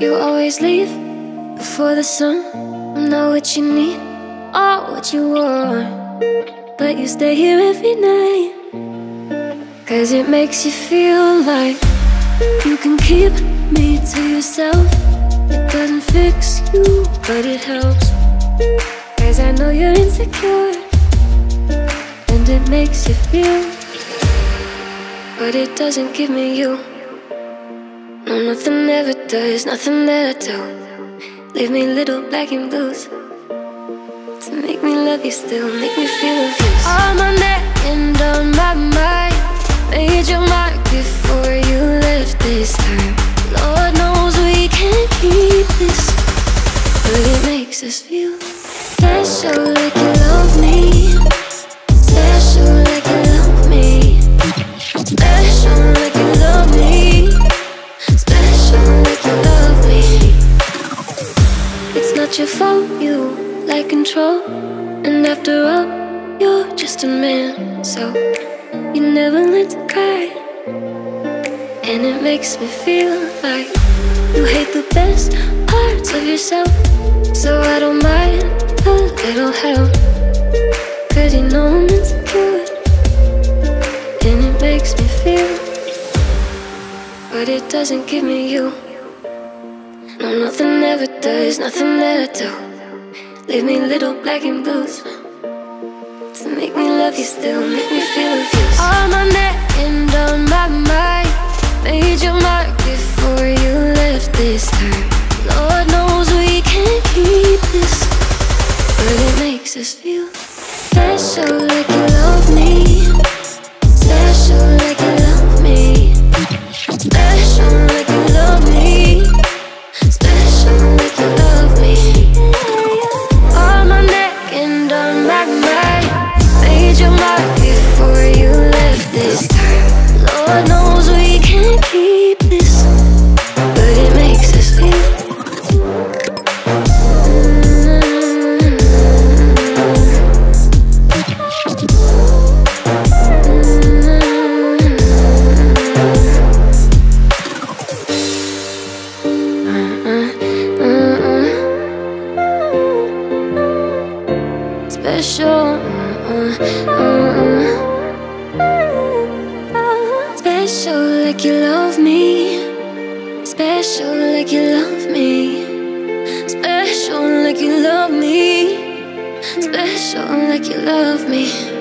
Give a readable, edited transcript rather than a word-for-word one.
You always leave before the sun. I'm not what you need or what you want, but you stay here every night, cause it makes you feel like you can keep me to yourself. It doesn't fix you, but it helps, cause I know you're insecure, and it makes you feel, but it doesn't give me you. No, nothing ever does, nothing that I do. Leave me little black and blues to make me love you still, make me feel abused. On my neck and on my mind, made your mark before you left this time. Lord knows we can't keep this, but it makes us feel special, like you love me. Special, like you love me. Special, like you love me. Special, like you love me. It's not your fault, you lack control, and after all, you're just a man, so you never learn to cry. And it makes me feel like you hate the best parts of yourself, so I don't mind a little help, cause you know I'm insecure, and it makes me feel, but it doesn't give me you. No, nothing ever does, nothing that I do. Leave me little black and blues to make me love you still, make me feel abused. On my neck and on my mind, made your mark before you left this time. Lord knows we can't keep this, but it makes us feel special, like you love me. Special, like you love me. Special, like you love me. Special, like you love me. On my neck and on my mind, made your mark before you left this time. Lord knows we can't keep this, but it makes us feel. Special, like you love me. Special, like you love me. Special, like you love me. Special, like you love me.